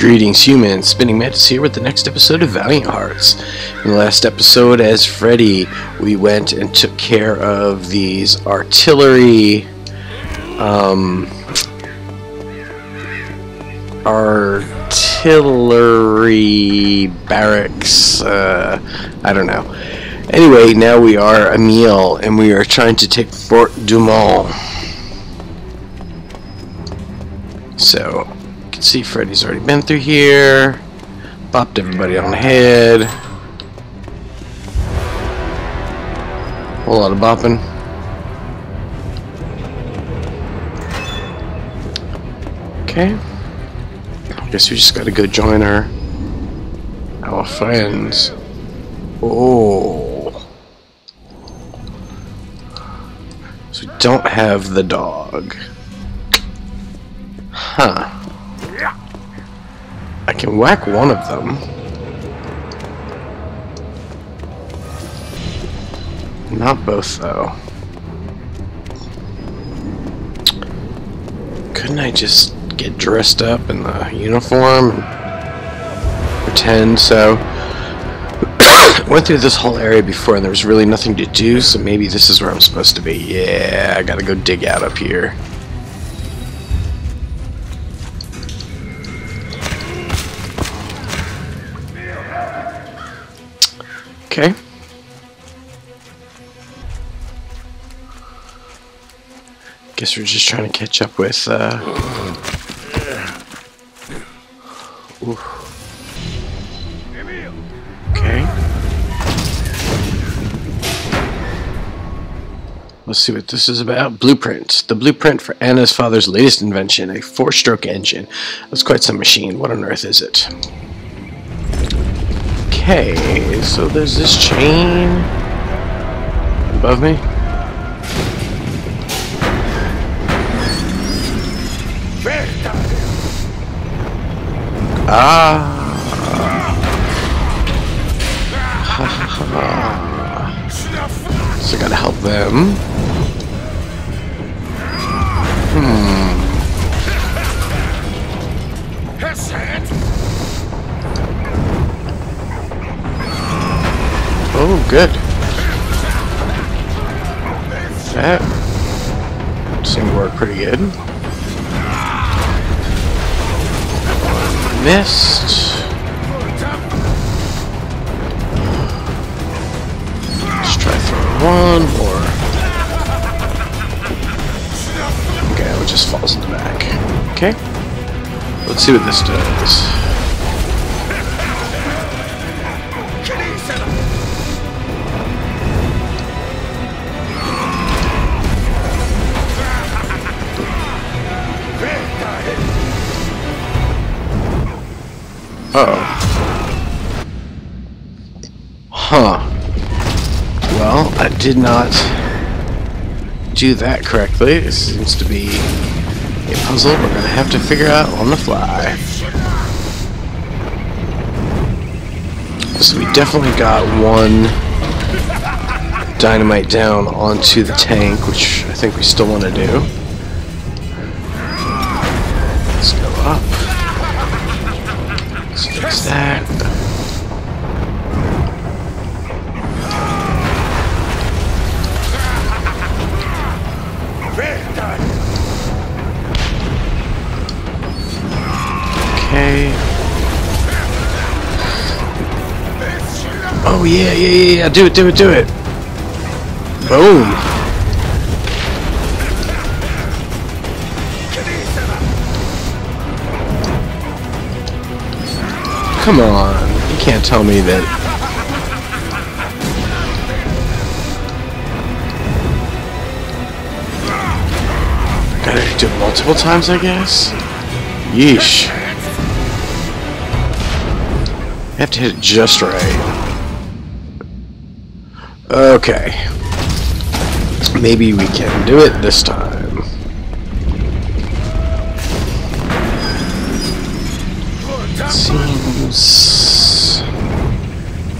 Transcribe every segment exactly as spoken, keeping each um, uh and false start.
Greetings, humans. Spinningmantis here with the next episode of Valiant Hearts. In the last episode, as Freddie, we went and took care of these artillery, um, artillery barracks. Uh, I don't know. Anyway, now we are Emile, and we are trying to take Fort Dumont. So. See, Freddy's already been through here. Bopped everybody on the head. Whole lot of bopping. Okay. I guess we just gotta go join our our friends. Oh. So we don't have the dog. Huh. I can whack one of them. Not both, though. Couldn't I just get dressed up in the uniform and pretend so? Went through this whole area before and there was really nothing to do, so maybe this is where I'm supposed to be. Yeah, I gotta go dig out up here. Okay. Guess we're just trying to catch up with. Uh... Okay. Let's see what this is about. Blueprint. The blueprint for Anna's father's latest invention, a four-stroke engine. That's quite some machine. What on earth is it? Okay, so there's this chain above me. Ah. So I gotta help them. Hmm. Oh, good. That seemed to work pretty good. Missed. Let's try throwing one more. Okay, it just falls in the back. Okay. Let's see what this does. Uh-oh. Huh. Well, I did not do that correctly. It seems to be a puzzle we're going to have to figure out on the fly. So we definitely got one dynamite down onto the tank, which I think we still want to do. Let's go up. Let's fix that. Okay. Oh yeah, yeah, yeah, yeah, do it, do it, do it. Boom. Come on, you can't tell me that. Gotta do it multiple times, I guess? Yeesh. I have to hit it just right. Okay. Maybe we can do it this time. Seems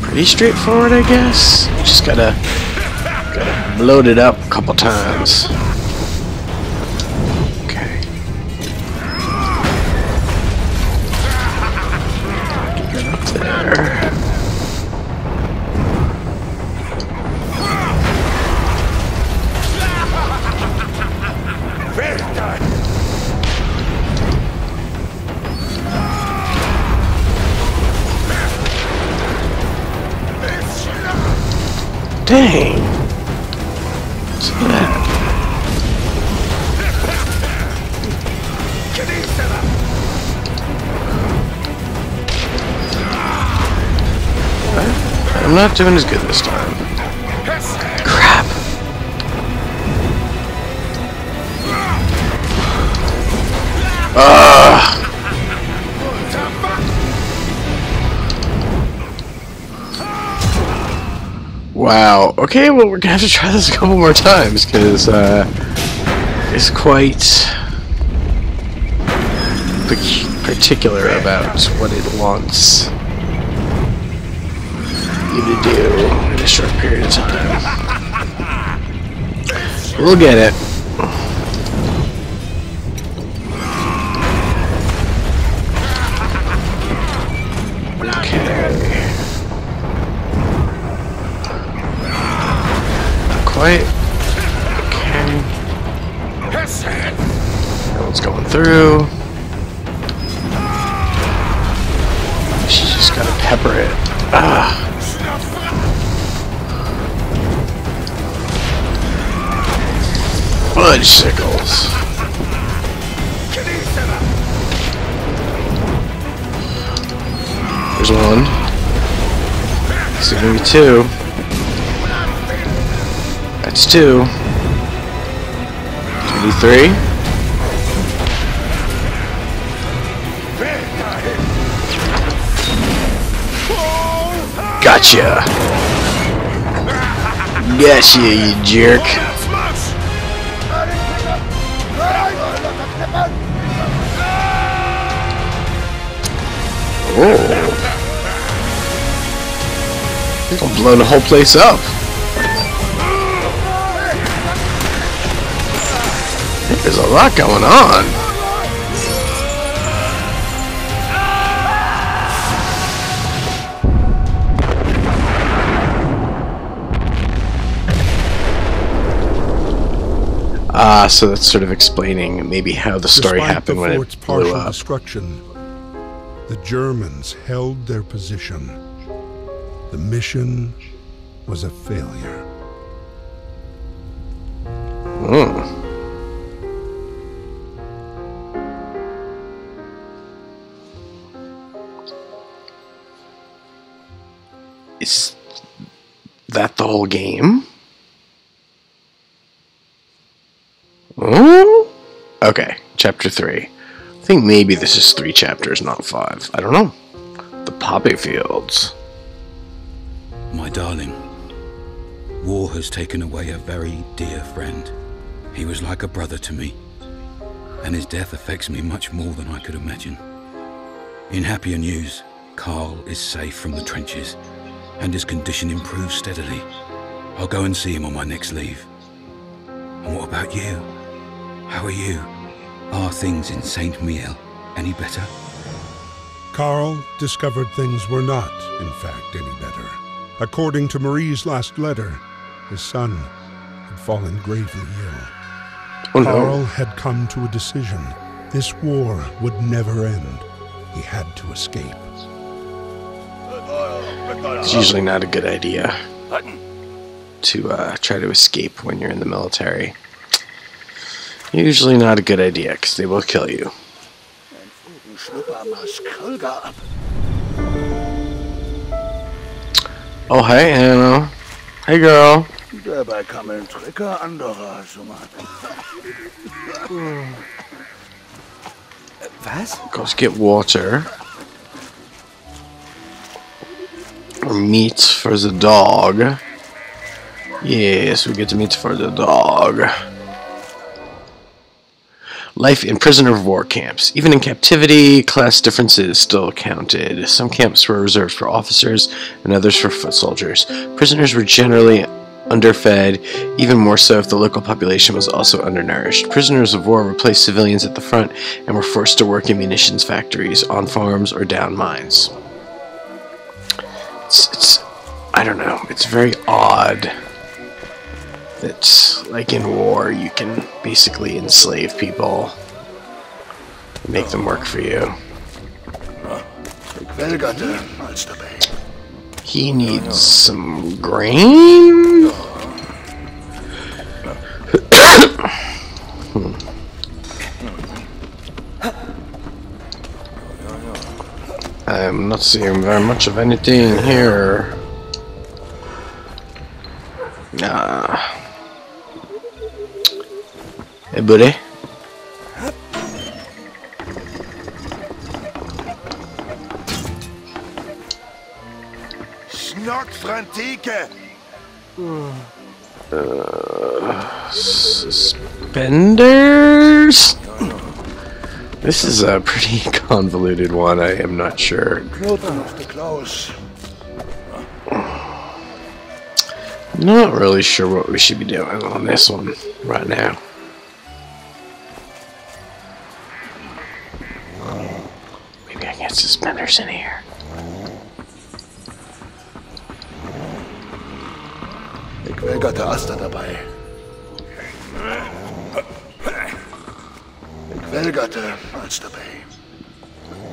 pretty straightforward, I guess. Just gotta gotta bloat it up a couple times. Okay. Dang! Look at that. Right. I'm not doing as good this time. Crap! Ugh! Wow. Okay, well, we're gonna have to try this a couple more times, because uh, it's quite particular about what it wants you to do in a short period of time. We'll get it. Wait. Okay. Everyone's going through. She's just gotta pepper it. Ah. Fudge sickles. There's one. There's gonna be two. That's two. Twenty-three. Gotcha. Gotcha, you jerk. Oh. You're gonna blow the whole place up. There's a lot going on. Ah, uh, so that's sort of explaining maybe how the story Despite happened the when fort's it blew partial up. Destruction, the Germans held their position. The mission was a failure. Hmm. Is that the whole game? Oh? Okay, chapter three. I think maybe this is three chapters, not five. I don't know. The poppy fields. My darling, war has taken away a very dear friend. He was like a brother to me, and his death affects me much more than I could imagine. In happier news, Carl is safe from the trenches, and his condition improves steadily. I'll go and see him on my next leave. And what about you? How are you? Are things in Saint Miel any better? Carl discovered things were not, in fact, any better. According to Marie's last letter, his son had fallen gravely ill. Oh, no. Carl had come to a decision. This war would never end. He had to escape. It's usually not a good idea to uh, try to escape when you're in the military. Usually not a good idea, because they will kill you. Oh, hey, Anna. Hey, girl. What? Go get water. Or meat for the dog. Yes, we get meat for the dog. Life in prisoner of war camps. Even in captivity, class differences still counted. Some camps were reserved for officers and others for foot soldiers. Prisoners were generally underfed, even more so if the local population was also undernourished. Prisoners of war replaced civilians at the front and were forced to work in munitions factories, on farms, or down mines. It's, it's, I don't know, it's very odd that, like in war, you can basically enslave people and make them work for you. He needs some grain? I'm not seeing very much of anything here. Nah. Hey, buddy. Uh, suspenders? This is a pretty convoluted one, I am not sure. Not really sure what we should be doing on this one right now. Maybe I can get suspenders in here. I got the Aster dabei.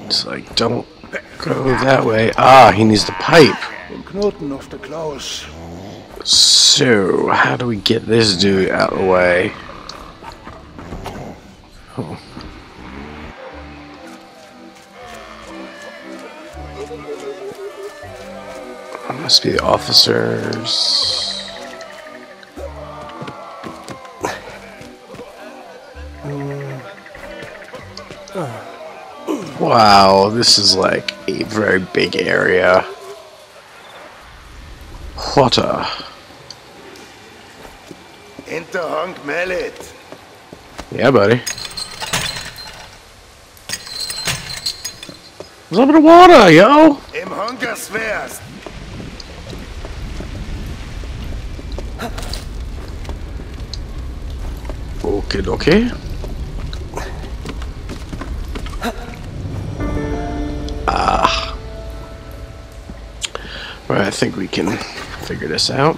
It's like, don't go that way. Ah, he needs the pipe. So, how do we get this dude out of the way? Oh. That must be the officers. Wow, this is like a very big area. What a... Interhunk mallet. Yeah, buddy. A little bit of water, yo! Im Hunkersfest. Okay, okay. Alright, I think we can figure this out.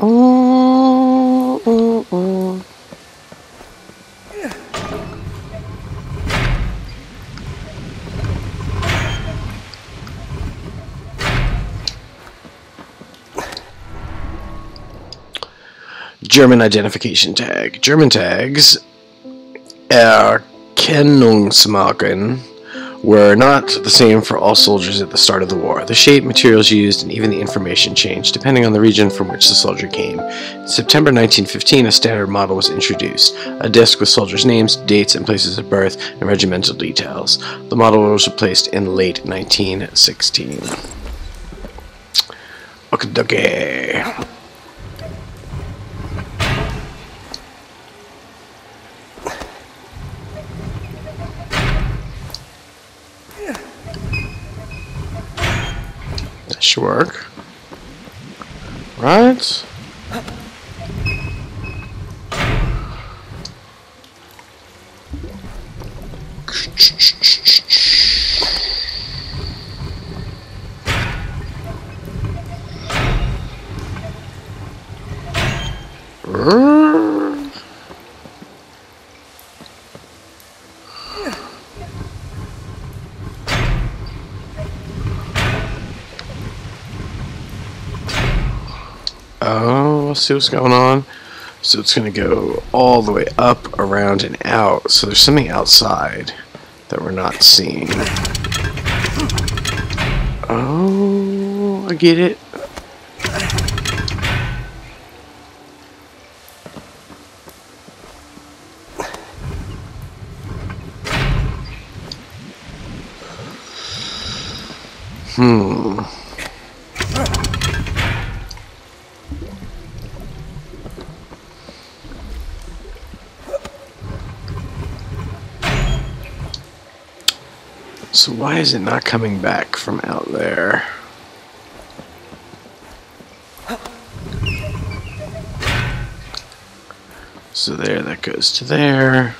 Oh, oh, oh. Yeah. German identification tag. German tags, Erkennungsmarken, were not the same for all soldiers at the start of the war. The shape, materials used, and even the information changed, depending on the region from which the soldier came. In September nineteen fifteen, a standard model was introduced, a disc with soldiers' names, dates, and places of birth, and regimental details. The model was replaced in late nineteen sixteen. Okay, okay. Should work, right? See what's going on. So it's going to go all the way up, around, and out. So there's something outside that we're not seeing. Oh, I get it. Hmm. So why is it not coming back from out there? So there, that goes to there.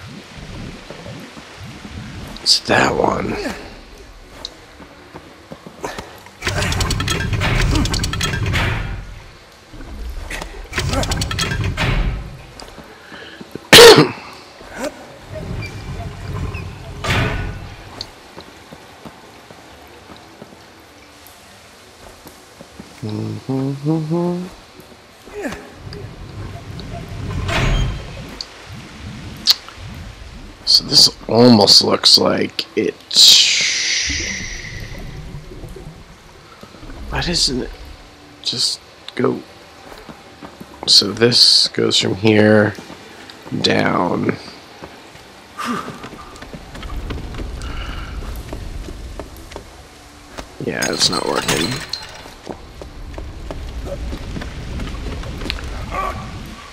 It's that one. So this almost looks like it. Why doesn't it just go? So this goes from here down. Yeah, it's not working.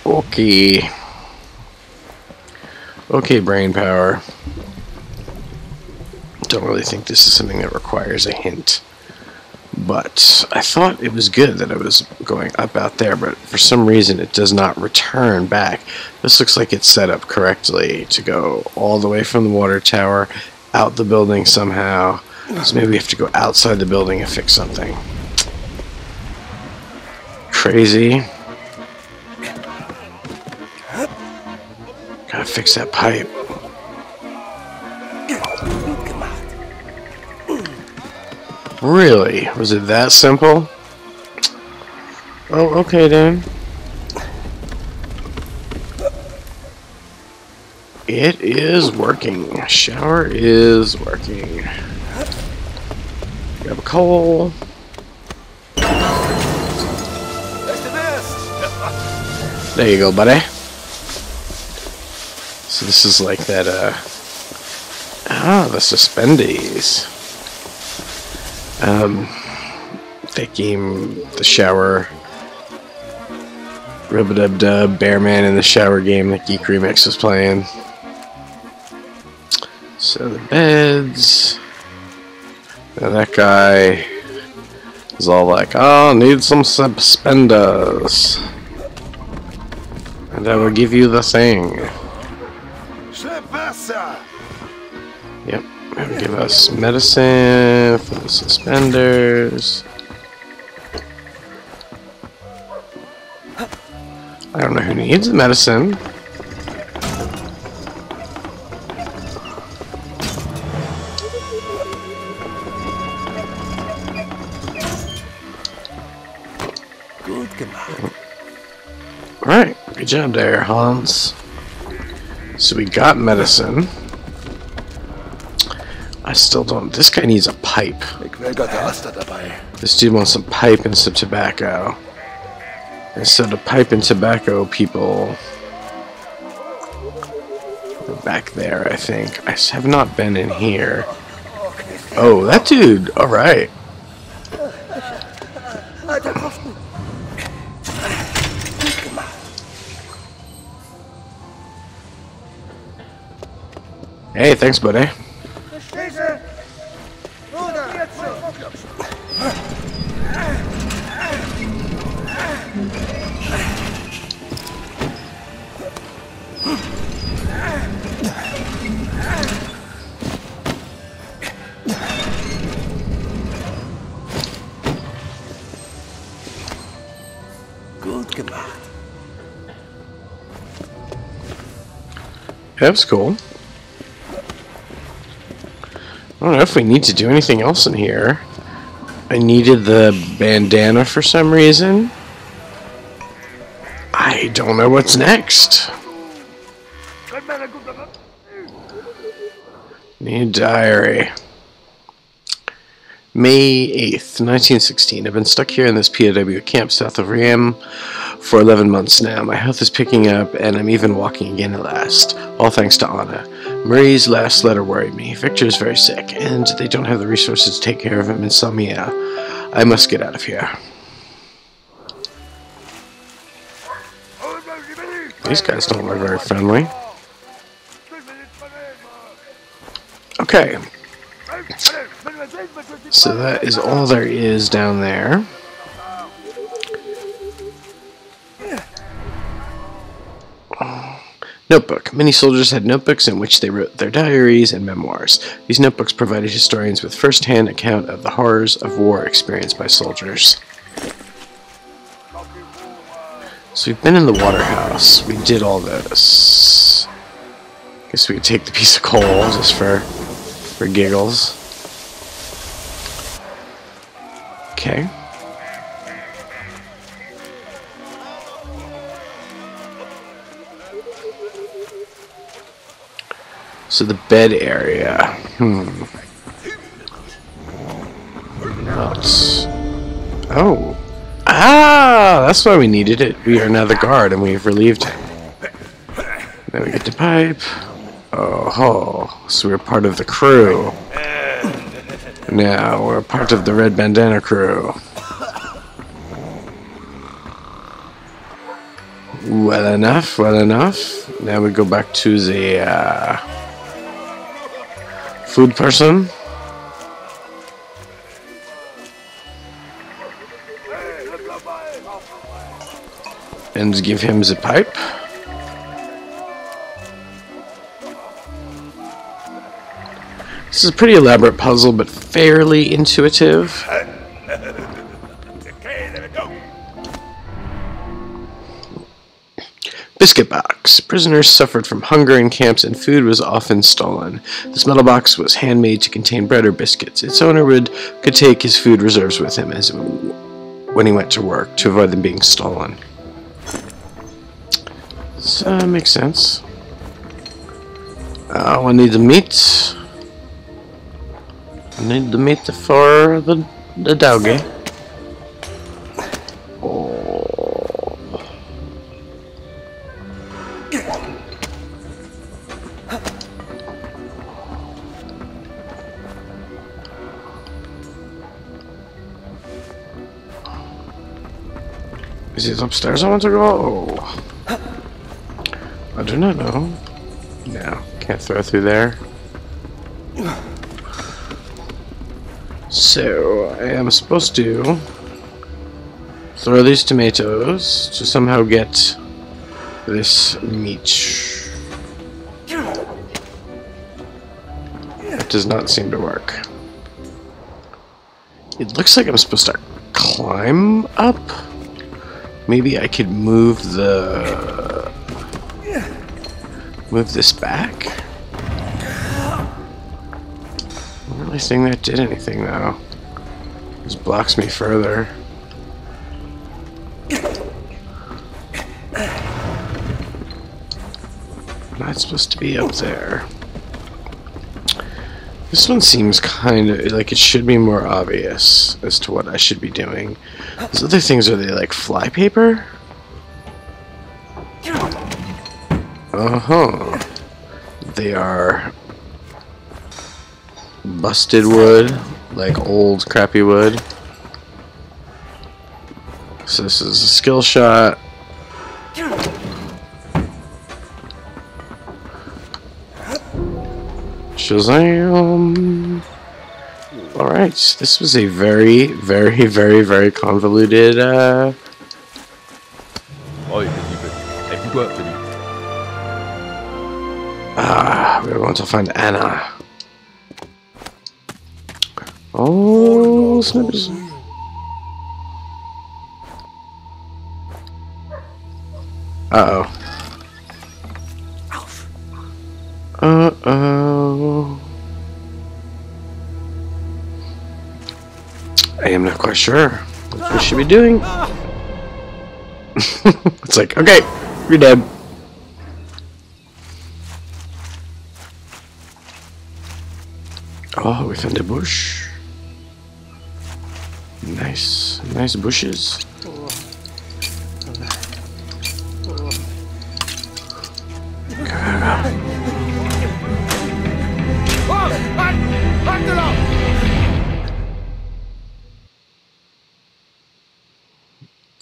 Okay. Okay, brain power. Don't really think this is something that requires a hint. But I thought it was good that I was going up out there, but for some reason it does not return back. This looks like it's set up correctly to go all the way from the water tower, out the building somehow. So maybe we have to go outside the building and fix something. Crazy. Gotta fix that pipe. Really? Was it that simple? Oh, okay then. It is working. Shower is working. Grab a coal. There you go, buddy. So this is like that, uh... ah, the suspendees. Um, that game, the shower, Rubba Dub Dub, Bearman in the shower game that Geek Remix was playing. So the beds. Now that guy is all like, "Oh, need some suspenders, and I will give you the thing." Yep. Give us medicine for the suspenders. I don't know who needs the medicine. Alright, good job there, Hans. So we got medicine. I still don't. This guy needs a pipe. This dude wants some pipe and some tobacco. And so the pipe and tobacco people are back there, I think. I have not been in here. Oh, that dude! Alright. Hey, thanks, buddy. That was cool. I don't know if we need to do anything else in here. I needed the bandana for some reason. I don't know what's next. Need a diary. May eighth, nineteen sixteen. I've been stuck here in this P O W camp south of Reims for eleven months now. My health is picking up, and I'm even walking again at last. All thanks to Anna. Marie's last letter worried me. Victor is very sick, and they don't have the resources to take care of him in Saint Miel. I must get out of here. These guys don't look very friendly. Okay. So that is all there is down there. Notebook. Many soldiers had notebooks in which they wrote their diaries and memoirs. These notebooks provided historians with first-hand account of the horrors of war experienced by soldiers. So we've been in the waterhouse. We did all this. Guess we could take the piece of coal just for for giggles. Okay. So the bed area. Hmm. What's... Oh. Ah! That's why we needed it. We are now the guard, and we've relieved him. Now we get the pipe. Oh ho. So we're part of the crew. Now we're part of the red bandana crew. Well enough, well enough. Now we go back to the uh, food person. And give him the pipe. This is a pretty elaborate puzzle, but fairly intuitive. Biscuit box. Prisoners suffered from hunger in camps and food was often stolen. This metal box was handmade to contain bread or biscuits. Its owner would could take his food reserves with him as when he went to work to avoid them being stolen. So uh, makes sense. Uh, I need the meat. I need the meat for the the doggy. Is it upstairs I want to go? I do not know. No, can't throw through there. So, I am supposed to throw these tomatoes to somehow get this meat. It does not seem to work. It looks like I'm supposed to climb up. Maybe I could move the move this back. I don't really think that did anything though. Just blocks me further. I'm not supposed to be up there. This one seems kind of like it should be more obvious as to what I should be doing. These other things, are they like fly paper? Uh-huh. They are busted wood, like old crappy wood. So this is a skill shot. Shazam! Alright, this was a very, very, very, very convoluted, uh... Ah, we want to find Anna. Oh, snippers. Uh-oh. Uh-oh. I am not quite sure what we should be doing. It's like, okay, you're dead. Oh, we found a bush. Nice, nice bushes.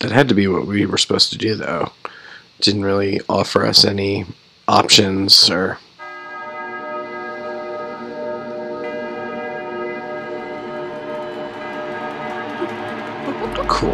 That had to be what we were supposed to do, though. Didn't really offer us any options, or... Cool.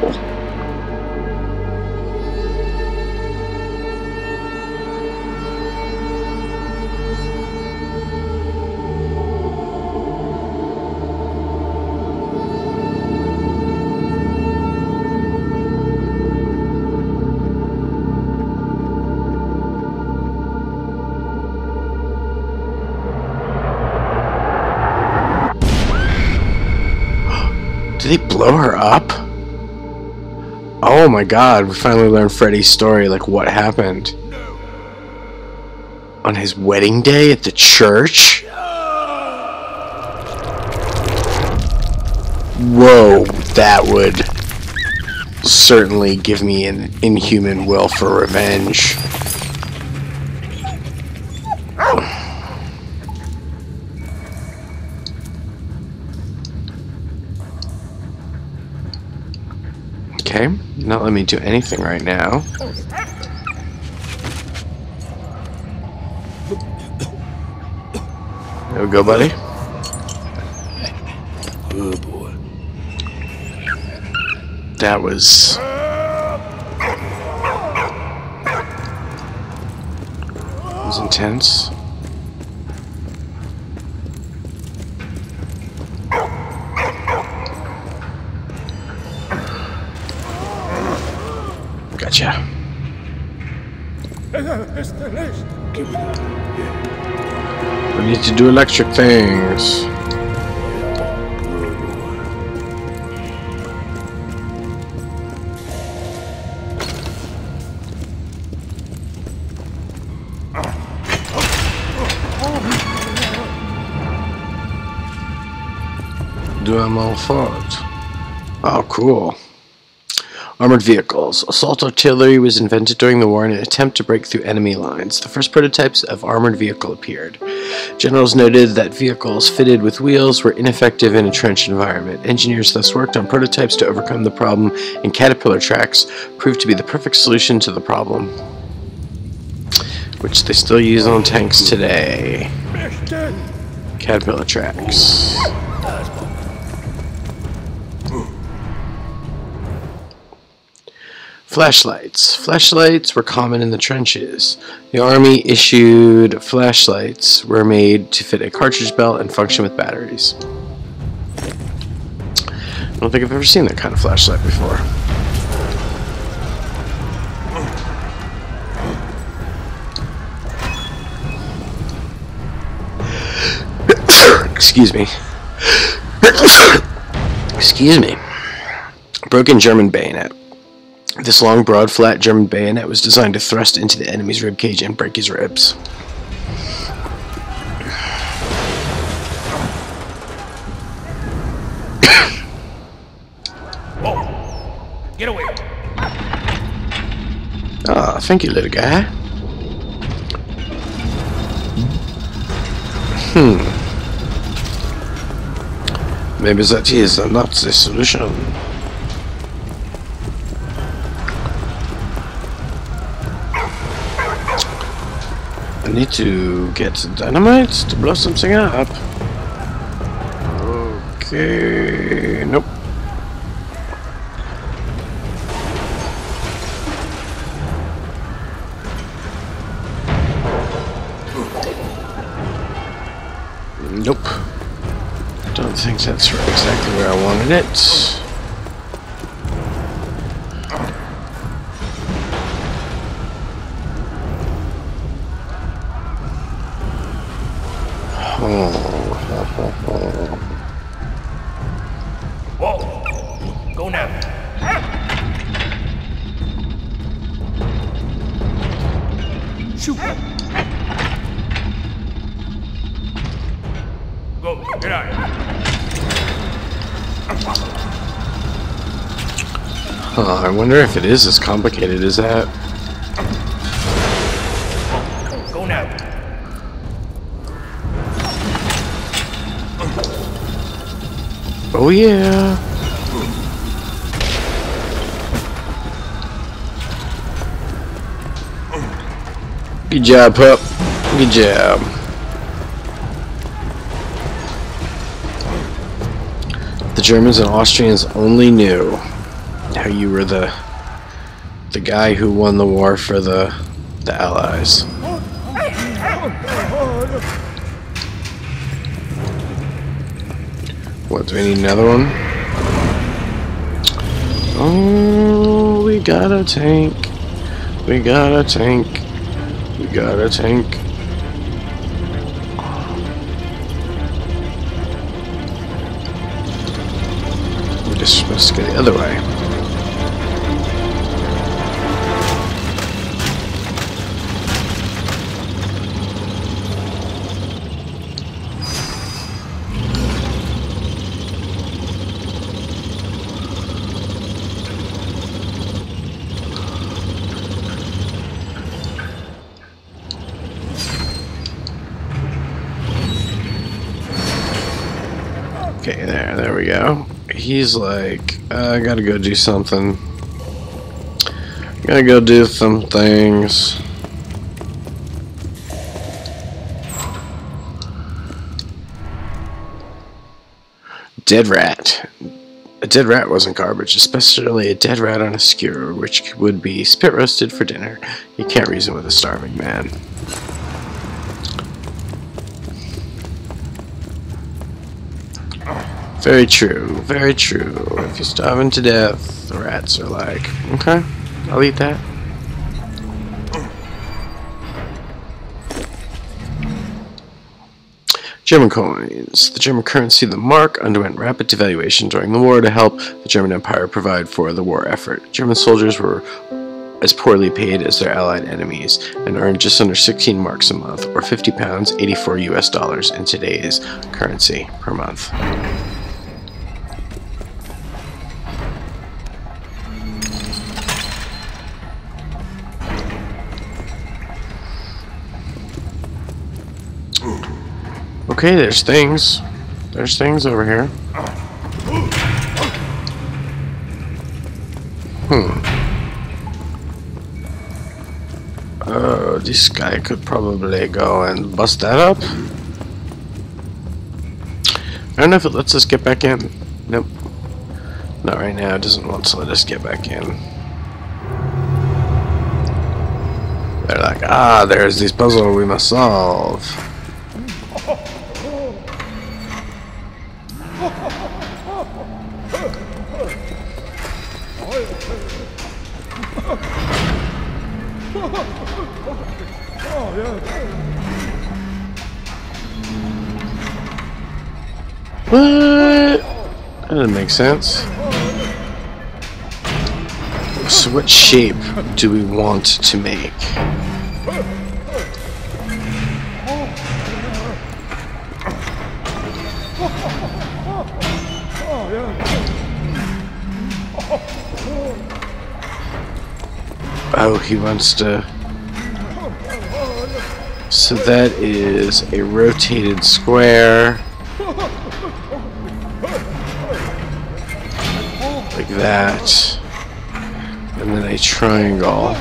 Did they blow her up? Oh my god, we finally learned Freddie's story, like what happened. No. on his wedding day at the church? Whoa, that would certainly give me an inhuman will for revenge. Okay, not let me do anything right now. There we go, buddy. Oh boy. That was... It was intense. Gotcha. We need to do electric things. Do I'm all fault. Oh, cool. Armored vehicles. Assault artillery was invented during the war in an attempt to break through enemy lines. The first prototypes of armored vehicle appeared. Generals noted that vehicles fitted with wheels were ineffective in a trench environment. Engineers thus worked on prototypes to overcome the problem, and caterpillar tracks proved to be the perfect solution to the problem, which they still use on tanks today. Caterpillar tracks. Flashlights. Flashlights were common in the trenches. The army issued flashlights were made to fit a cartridge belt and function with batteries. I don't think I've ever seen that kind of flashlight before. Excuse me. Excuse me. Broken German bayonet. This long, broad, flat German bayonet was designed to thrust into the enemy's ribcage and break his ribs. Whoa. Get away! Ah, oh, thank you, little guy. Hmm. Maybe that is not the solution. Need to get some dynamite to blow something up. Okay, nope. Nope. I don't think that's exactly where I wanted it. Whoa! Go now. Shoot! Go, get out! Huh, I wonder if it is as complicated as that. Go now. Oh yeah. Good job, pup. Good job. The Germans and Austrians only knew how you were the the guy who won the war for the the Allies. What, do we need another one? Oh, we got a tank. We got a tank. We got a tank. We're just supposed to go the other way. Okay, there, there we go. He's like, I gotta go do something. Gotta go do some things. Dead rat. A dead rat wasn't garbage, especially a dead rat on a skewer, which would be spit roasted for dinner. You can't reason with a starving man. Very true, very true. If you're starving to death, the rats are like, okay, I'll eat that. German coins. The German currency, the mark, underwent rapid devaluation during the war to help the German Empire provide for the war effort. German soldiers were as poorly paid as their allied enemies and earned just under sixteen marks a month, or fifty pounds, eighty-four U S dollars in today's currency per month. Okay, there's things. There's things over here. Hmm. Uh, this guy could probably go and bust that up. I don't know if it lets us get back in. Nope. Not right now. It doesn't want to let us get back in. They're like, ah, there's this puzzle we must solve. What? That doesn't make sense. So what shape do we want to make? Oh, he wants to... So that is a rotated square. Like that. And then a triangle.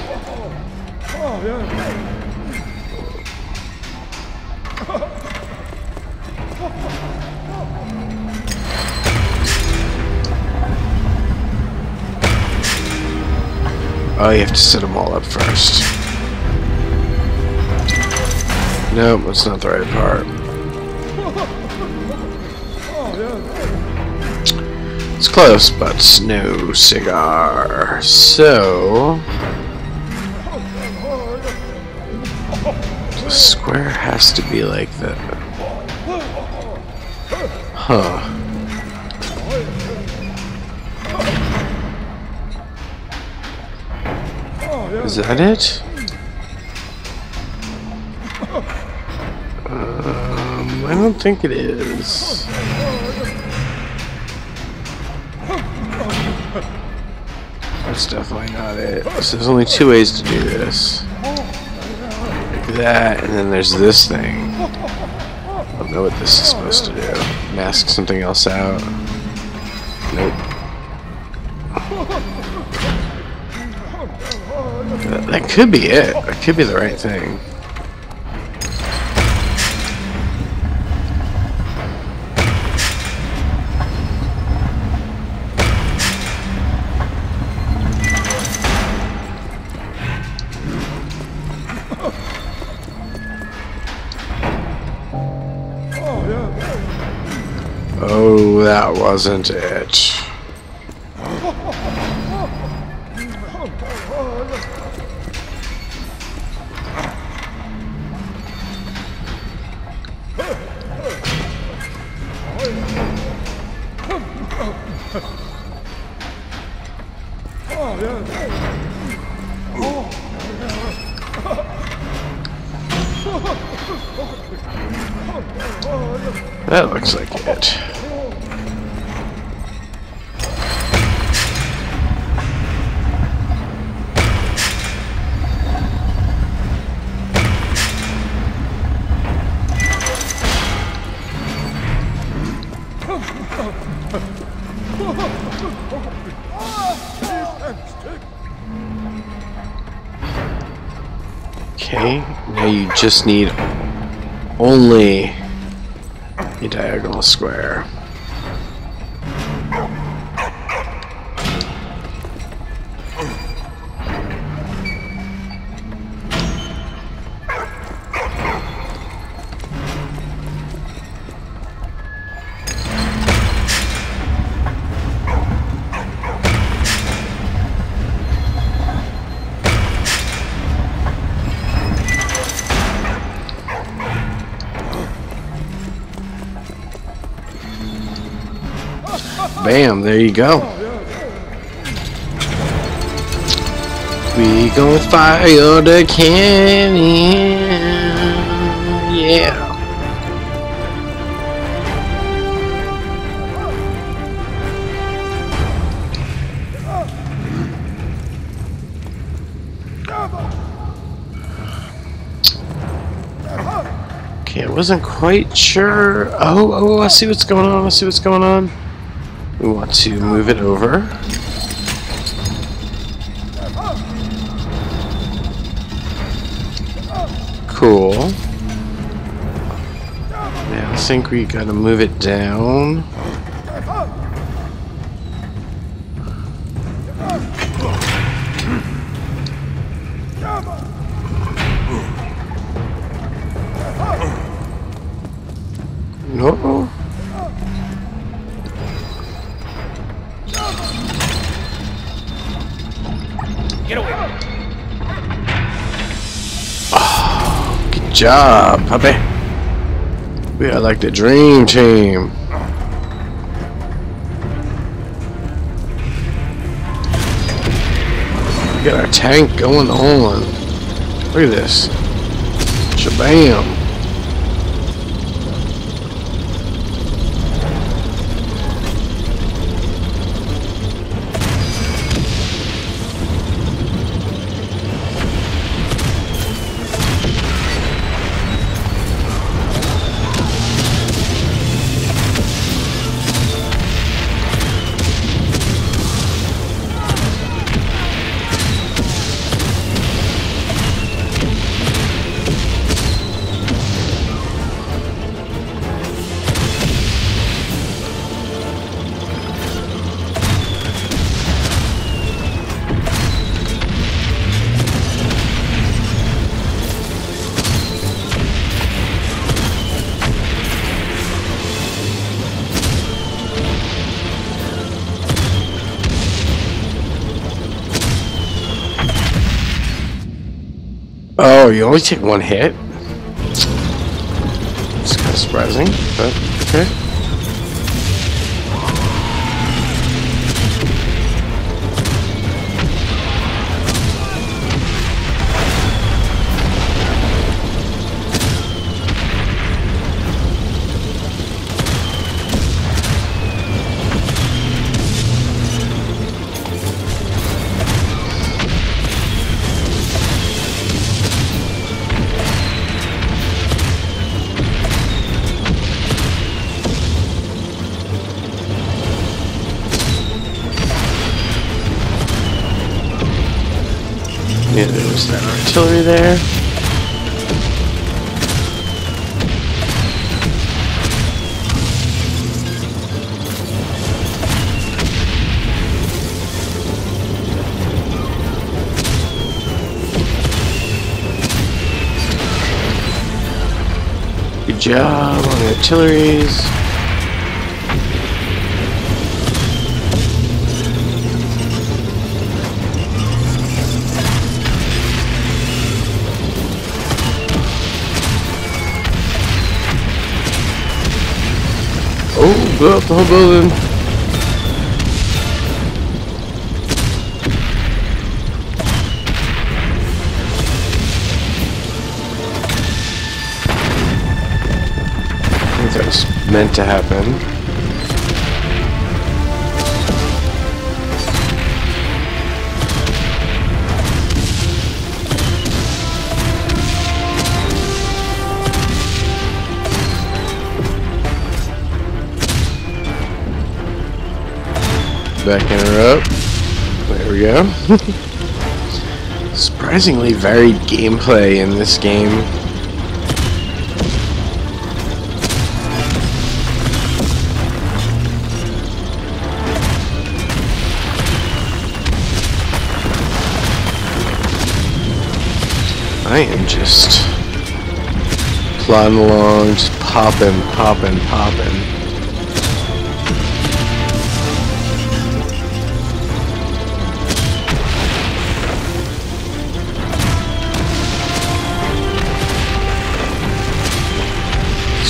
Oh, you have to set them all up first. Nope, that's not the right part. It's close, but no cigar. So the square has to be like that. Huh. Is that it? Um, I don't think it is. That's definitely not it. So there's only two ways to do this. Like that, and then there's this thing. I don't know what this is supposed to do. Mask something else out. Nope. That, that could be it. That could be the right thing. Oh, that wasn't it. That looks like it. Okay, now you just need only a diagonal square. Bam, there you go. We gon' fire the cannon. Yeah. Okay, I wasn't quite sure. Oh, oh, I see what's going on. I see what's going on. We want to move it over. Cool. Now I think we gotta move it down. No. Good job, puppy. We are like the dream team. We got our tank going on. Look at this. Shabam. Oh, you only take one hit? It's kind of surprising, but okay. There's that artillery there. Good job on the artilleries. Blow up the whole building. I think that was meant to happen. Backing her up. There we go. Surprise. surprisingly varied gameplay in this game. I am just plodding along, just popping, popping, popping.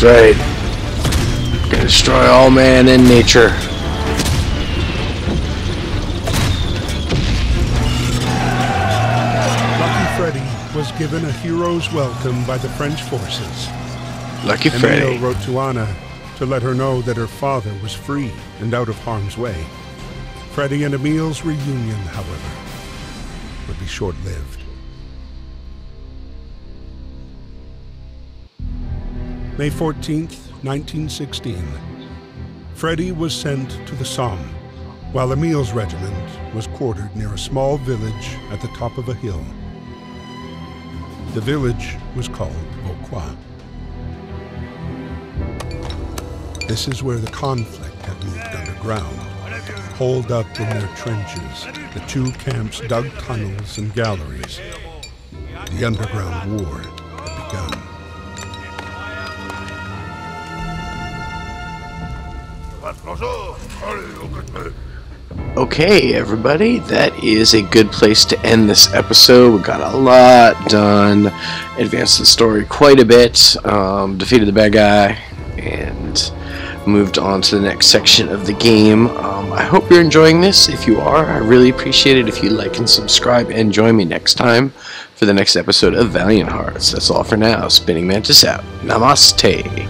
Right. Gonna destroy all man and nature. Lucky Freddie was given a hero's welcome by the French forces. Lucky Freddie. Emile wrote to Anna to let her know that her father was free and out of harm's way. Freddie and Emile's reunion, however, would be short-lived. May fourteenth, nineteen sixteen. Freddie was sent to the Somme, while Emile's regiment was quartered near a small village at the top of a hill. The village was called Vaucroix. This is where the conflict had moved underground. Holed up in their trenches, the two camps dug tunnels and galleries. The underground war had begun. Okay, everybody, that is a good place to end this episode. We got a lot done, advanced the story quite a bit, um, defeated the bad guy, and moved on to the next section of the game. Um, I hope you're enjoying this. If you are, I really appreciate it if you like and subscribe, and join me next time for the next episode of Valiant Hearts. That's all for now. Spinningmantis out. Namaste.